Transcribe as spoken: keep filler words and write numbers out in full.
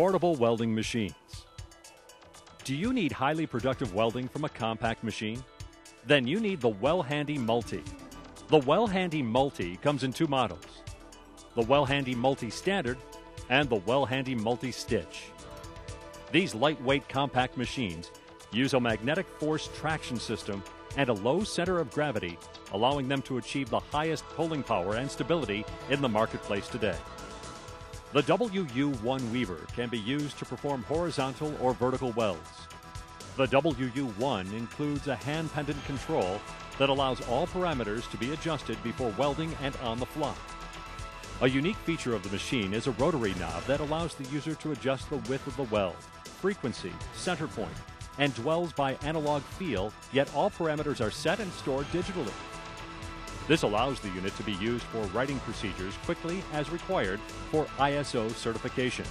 portable welding machines. Do you need highly productive welding from a compact machine? Then you need the WEL-Handy Multi. The WEL-Handy Multi comes in two models, the WEL-Handy Multi Standard and the WEL-Handy Multi Stitch. These lightweight compact machines use a magnetic force traction system and a low center of gravity, allowing them to achieve the highest pulling power and stability in the marketplace today. The W U one Weaver can be used to perform horizontal or vertical welds. The W U one includes a hand pendant control that allows all parameters to be adjusted before welding and on the fly. A unique feature of the machine is a rotary knob that allows the user to adjust the width of the weld, frequency, center point, and dwells by analog feel, yet all parameters are set and stored digitally. This allows the unit to be used for writing procedures quickly as required for I S O certification.